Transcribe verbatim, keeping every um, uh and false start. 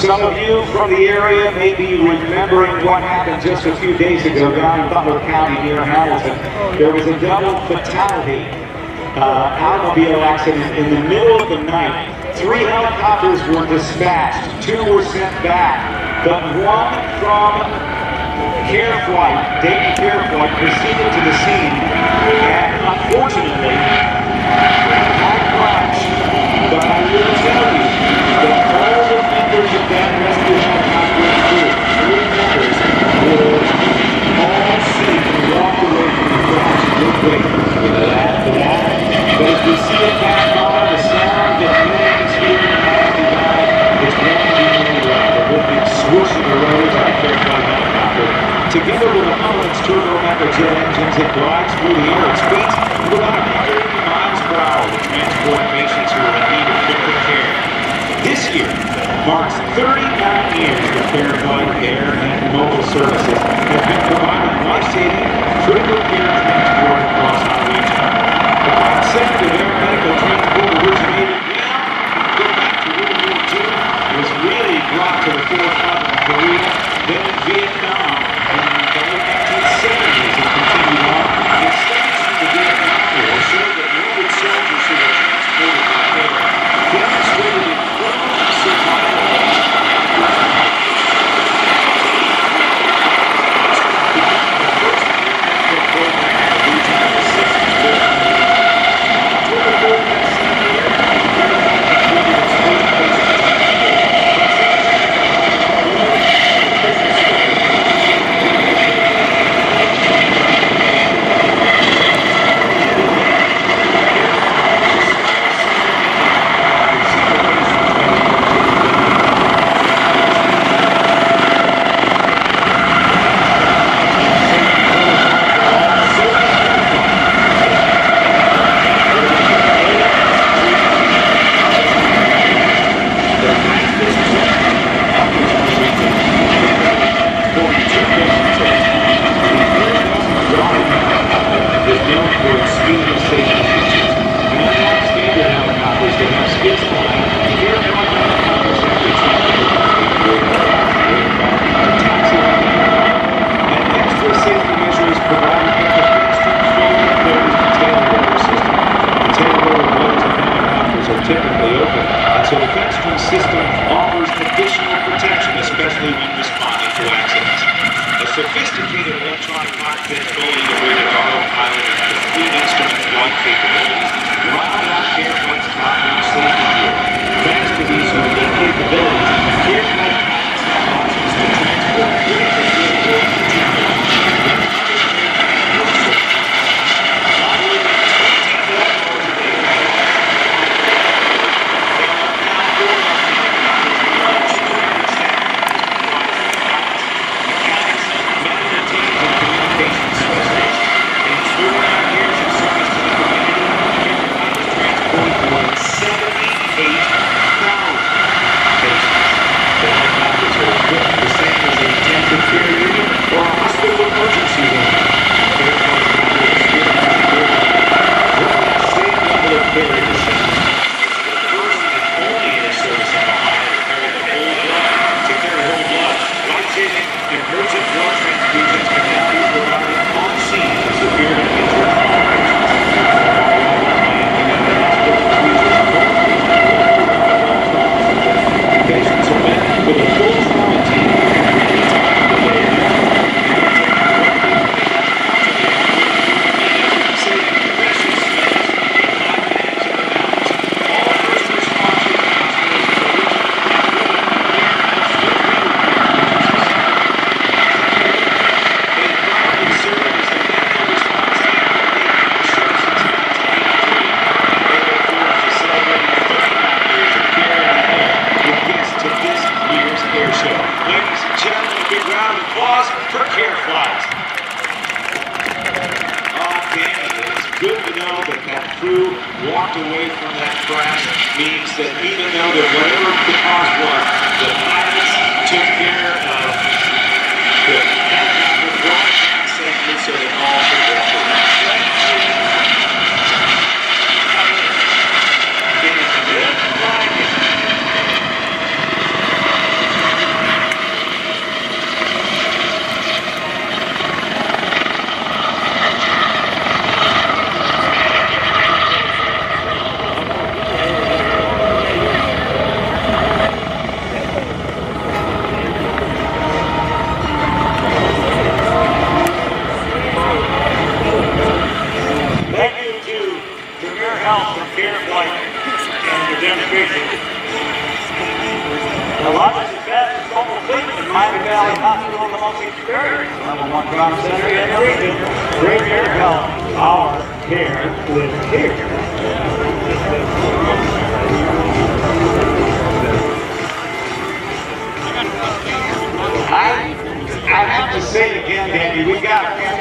Some of you from the area may be remembering what happened just a few days ago down in Butler County near Hamilton. There was a double fatality uh, automobile accident in the middle of the night. Three helicopters were dispatched, two were sent back, but one from CareFlight, David CareFlight, proceeded to the scene, and unfortunately, I crashed, but I will tell you that all the members of that rescue helicopter crew, three members, were all safe and walked away from the crash real quick. We laughed and laughed, but as we see it back on, the sound that millions hear in the Miami Valley is one million loud. The whipping, swooshing around our CareFlight helicopter. Together with a Mullins turbomatter jet engines, it glides through the air at speeds of about one hundred miles per hour to transport patients who are in need of critical care. This year marks thirty-nine years that CareFlight Air and Mobile Services have been providing life-saving critical care transport across our region. The concept of air medical transport originated now, going back to World War Two, was really brought to the forefront of Korea, then in Vietnam. help from CareFlight and the demonstration. The largest advanced mobile fleet in Miami Valley Hospital, the most experienced level one trauma center in the region. Great care help. Our care with care. I, I have to say it again, Danny, we got